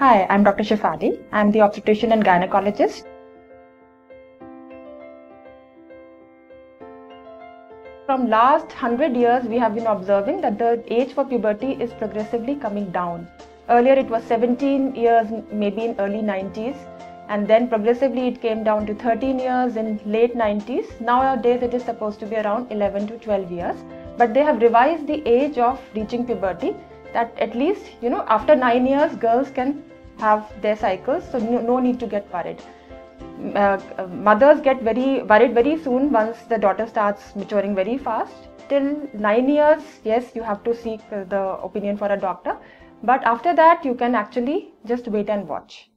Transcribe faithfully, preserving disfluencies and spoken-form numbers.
Hi, I'm Doctor Shefali. I'm the obstetrician and gynecologist. From last one hundred years, we have been observing that the age for puberty is progressively coming down. Earlier it was seventeen years, maybe in early nineties, and then progressively it came down to thirteen years in late nineties. Nowadays it is supposed to be around eleven to twelve years, but they have revised the age of reaching puberty, that at least, you know, after nine years girls can have their cycles, so no, no need to get worried. Uh, mothers get very worried very soon once the daughter starts maturing very fast. Till nine years, yes, you have to seek the opinion for a doctor, but after that you can actually just wait and watch.